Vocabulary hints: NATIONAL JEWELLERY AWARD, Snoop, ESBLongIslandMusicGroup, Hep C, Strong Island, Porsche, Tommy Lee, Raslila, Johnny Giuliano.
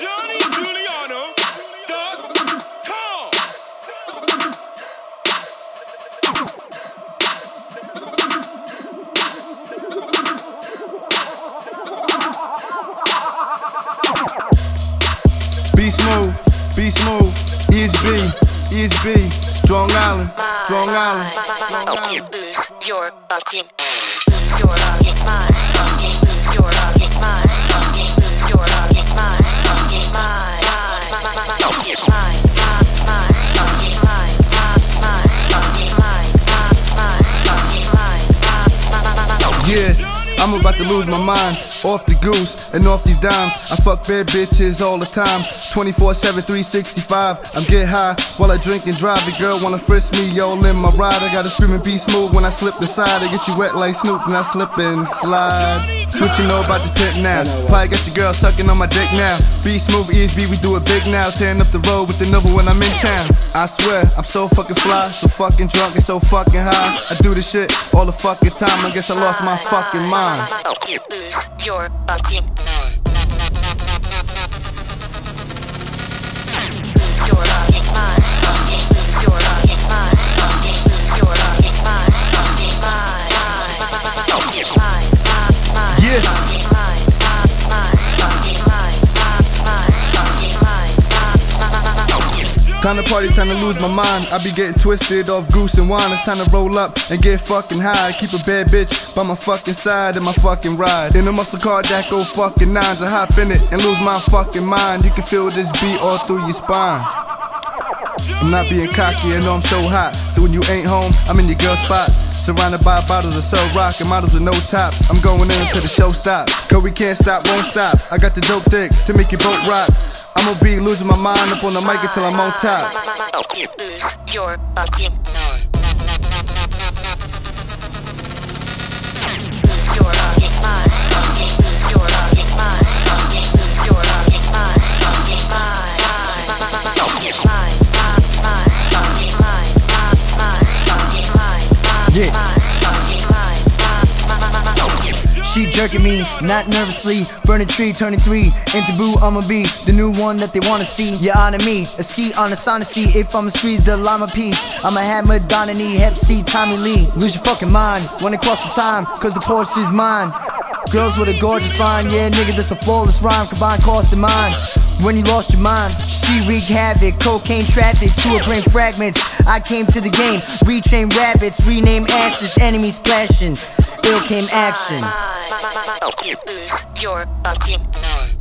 Johnny Giuliano, Thug, Call. be smooth, ESB, Strong Island, Strong Island, Strong Island. You're fucking, you're out of mind, you're out of mind, you're out of mind, yeah, I'm about to lose my mind. Off the goose and off these dimes. I fuck bad bitches all the time, 24/7, 365. I'm get high while I drink and drive. The girl wanna frisk me, all in my ride. I gotta scream and be smooth when I slip inside. I get you wet like Snoop and I slip and slide. What you know about the tip now? Probably got your girl sucking on my dick now. Be smooth, ESB, we do it big now. Tearing up the road with the number when I'm in town. I swear, I'm so fucking fly, so fucking drunk and so fucking high. I do this shit all the fucking time. I guess I lost my fucking mind. You're fucking time to party, time to lose my mind. I be getting twisted off goose and wine. It's time to roll up and get fucking high. Keep a bad bitch by my fucking side and my fucking ride. In a muscle car that go fucking nines. I hop in it and lose my fucking mind. You can feel this beat all through your spine. I'm not being cocky, I know I'm so hot. So when you ain't home, I'm in your girl spot. Surrounded by bottles of Cell Rock and models with no tops. I'm going in until the show stops. Girl, we can't stop, won't stop. I got the dope dick to make your boat rock. I'ma be losing my mind up on the mic until I'm on top. You're fucking she jerking me, not nervously. Burning tree, turning three. Into boo, I'ma be the new one that they wanna see. You honor me, a ski on a sonacy. If I'ma squeeze the llama piece, I'ma have Madonna knee, Hep C, Tommy Lee. Lose your fucking mind when it crosses time, cause the Porsche is mine. Girls with a gorgeous line, yeah nigga, that's a flawless rhyme. Combined cost and mine. When you lost your mind, she wreak havoc. Cocaine traffic, to a brain fragments. I came to the game, retrain rabbits. Rename asses, enemies splashing. Ill came action. You're fucking